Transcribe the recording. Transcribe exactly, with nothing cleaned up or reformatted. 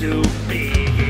to be.